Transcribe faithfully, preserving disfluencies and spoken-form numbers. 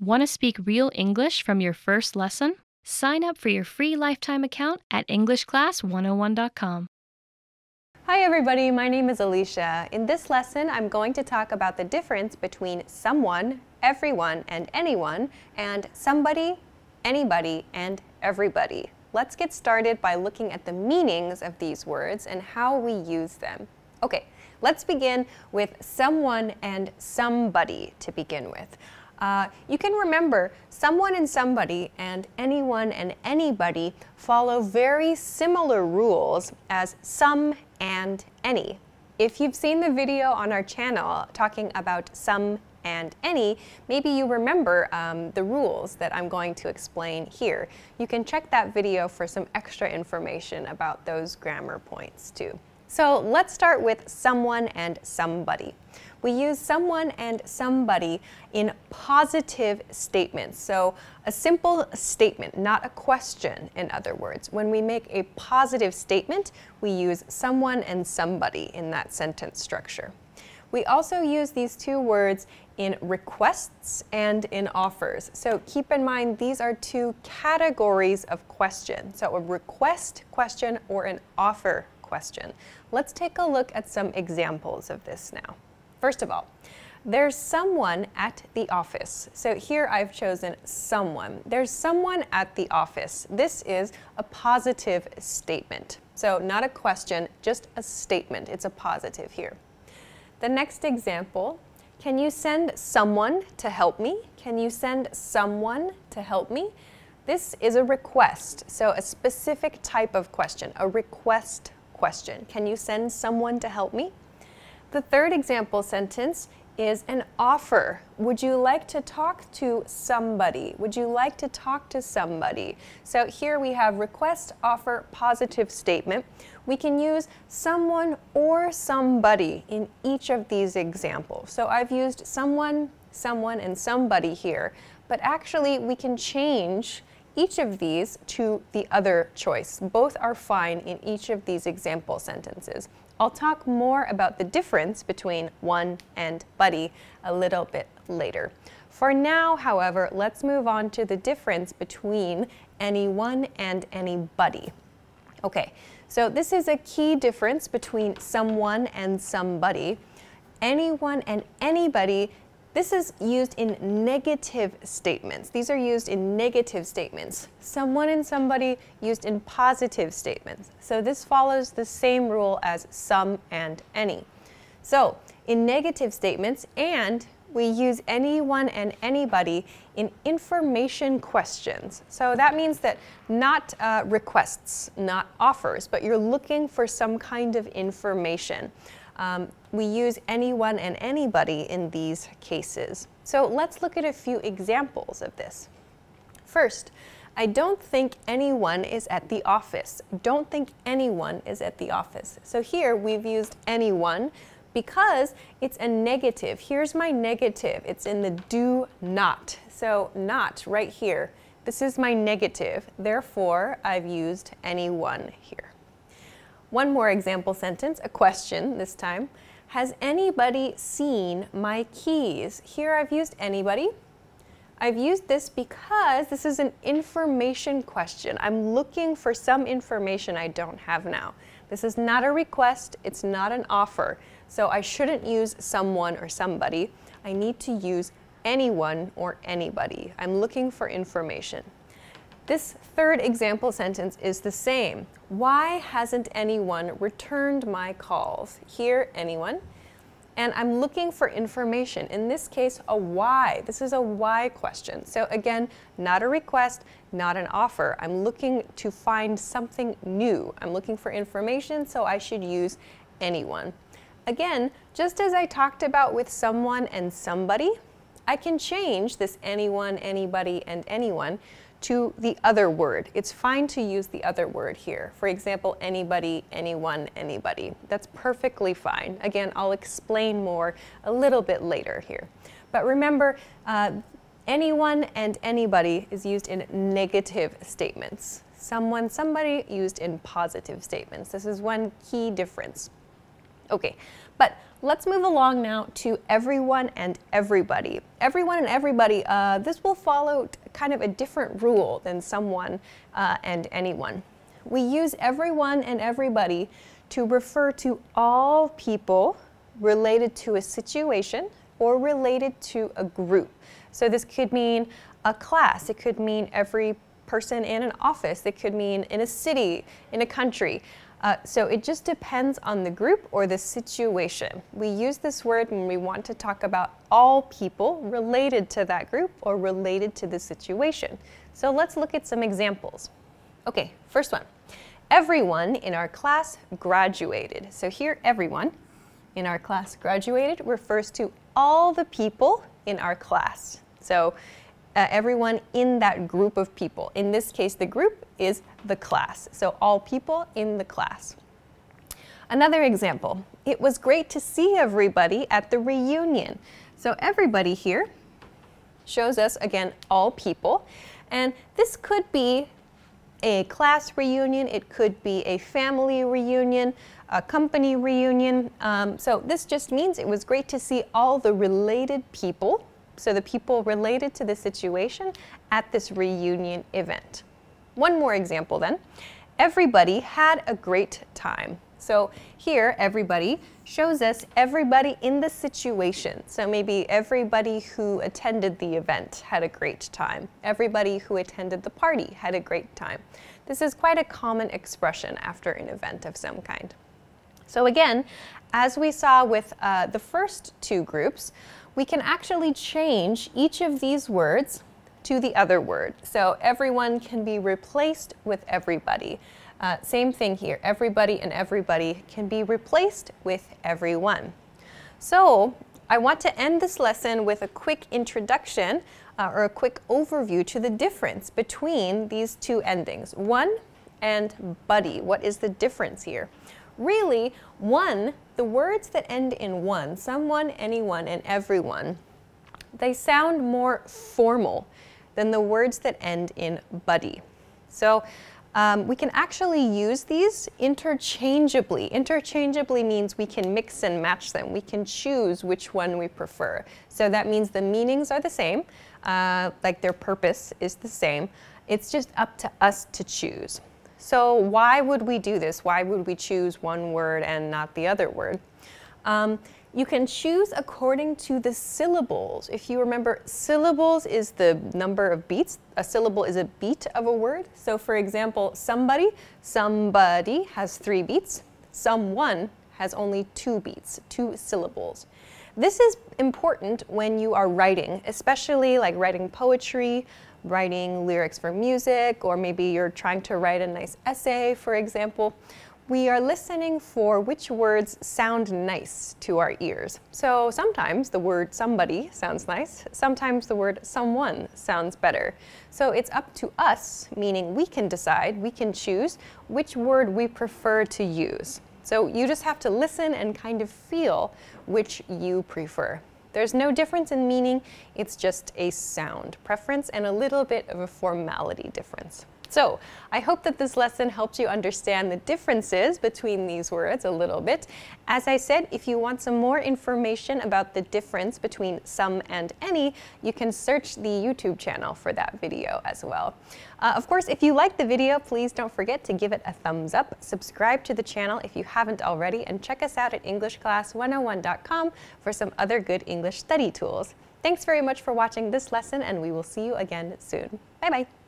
Want to speak real English from your first lesson? Sign up for your free lifetime account at English Class one oh one dot com. Hi everybody, my name is Alicia. In this lesson, I'm going to talk about the difference between someone, everyone, and anyone, and somebody, anybody, and everybody. Let's get started by looking at the meanings of these words and how we use them. Okay, let's begin with someone and somebody to begin with. Uh, you can remember someone and somebody and anyone and anybody follow very similar rules as some and any. If you've seen the video on our channel talking about some and any, maybe you remember um, the rules that I'm going to explain here. You can check that video for some extra information about those grammar points too. So let's start with someone and somebody. We use someone and somebody in positive statements. So a simple statement, not a question, in other words. When we make a positive statement, we use someone and somebody in that sentence structure. We also use these two words in requests and in offers. So keep in mind, these are two categories of question. So a request question or an offer question. Let's take a look at some examples of this now. First of all, there's someone at the office. So here I've chosen someone. There's someone at the office. This is a positive statement. So not a question, just a statement. It's a positive here. The next example, can you send someone to help me? Can you send someone to help me? This is a request, so a specific type of question, a request question. Can you send someone to help me? The third example sentence is an offer. Would you like to talk to somebody? Would you like to talk to somebody? So here we have request, offer, positive statement. We can use someone or somebody in each of these examples. So I've used someone, someone, and somebody here, but actually we can change each of these to the other choice. Both are fine in each of these example sentences. I'll talk more about the difference between one and buddy a little bit later. For now, however, let's move on to the difference between anyone and anybody. Okay, so this is a key difference between someone and somebody. Anyone and anybody, this is used in negative statements. These are used in negative statements. Someone and somebody used in positive statements. So this follows the same rule as some and any. So in negative statements, and we use anyone and anybody in information questions. So that means that not uh, requests, not offers, but you're looking for some kind of information. Um, we use anyone and anybody in these cases. So let's look at a few examples of this. First, I don't think anyone is at the office. Don't think anyone is at the office. So here we've used anyone because it's a negative. Here's my negative. It's in the do not. So not right here. This is my negative. Therefore, I've used anyone here. One more example sentence, a question this time. Has anybody seen my keys? Here I've used anybody. I've used this because this is an information question. I'm looking for some information I don't have now. This is not a request, it's not an offer. So I shouldn't use someone or somebody. I need to use anyone or anybody. I'm looking for information. This third example sentence is the same. Why hasn't anyone returned my calls? Here, anyone. And I'm looking for information. In this case, a why. This is a why question. So again, not a request, not an offer. I'm looking to find something new. I'm looking for information, so I should use anyone. Again, just as I talked about with someone and somebody, I can change this anyone, anybody, and anyone to the other word. It's fine to use the other word here. For example, anybody, anyone, anybody. That's perfectly fine. Again, I'll explain more a little bit later here. But remember, uh, anyone and anybody is used in negative statements. Someone, somebody used in positive statements. This is one key difference. Okay, But let's move along now to everyone and everybody. Everyone and everybody, uh, this will follow kind of a different rule than someone uh, and anyone. We use everyone and everybody to refer to all people related to a situation or related to a group. So this could mean a class, it could mean every person in an office, it could mean in a city, in a country. Uh, so it just depends on the group or the situation. We use this word when we want to talk about all people related to that group or related to the situation. So let's look at some examples. Okay, first one. Everyone in our class graduated. So here, everyone in our class graduated refers to all the people in our class. So uh, everyone in that group of people. In this case, the group is the class. So all people in the class. Another example, it was great to see everybody at the reunion. So everybody here shows us, again, all people. And this could be a class reunion, it could be a family reunion, a company reunion. Um, so this just means it was great to see all the related people, so the people related to the situation at this reunion event. One more example then. Everybody had a great time. So here, everybody shows us everybody in the situation. So maybe everybody who attended the event had a great time. Everybody who attended the party had a great time. This is quite a common expression after an event of some kind. So again, as we saw with uh, the first two groups, we can actually change each of these words to the other word. So everyone can be replaced with everybody. Uh, same thing here, everybody and everybody can be replaced with everyone. So I want to end this lesson with a quick introduction uh, or a quick overview to the difference between these two endings, one and buddy. What is the difference here? Really, one, the words that end in one, someone, anyone, and everyone, they sound more formal than the words that end in buddy. So Um, we can actually use these interchangeably. Interchangeably means we can mix and match them. We can choose which one we prefer. So that means the meanings are the same, uh, like their purpose is the same. It's just up to us to choose. So why would we do this? Why would we choose one word and not the other word? Um, you can choose according to the syllables. If you remember, syllables is the number of beats. A syllable is a beat of a word. So for example, somebody, somebody has three beats. Someone has only two beats, two syllables. This is important when you are writing, especially like writing poetry, writing lyrics for music, or maybe you're trying to write a nice essay, for example. We are listening for which words sound nice to our ears. So sometimes the word somebody sounds nice, sometimes the word someone sounds better. So it's up to us, meaning we can decide, we can choose which word we prefer to use. So you just have to listen and kind of feel which you prefer. There's no difference in meaning, it's just a sound preference and a little bit of a formality difference. So I hope that this lesson helped you understand the differences between these words a little bit. As I said, if you want some more information about the difference between some and any, you can search the YouTube channel for that video as well. Uh, of course, if you liked the video, please don't forget to give it a thumbs up, subscribe to the channel if you haven't already, and check us out at English Class one oh one dot com for some other good English study tools. Thanks very much for watching this lesson, and we will see you again soon. Bye-bye.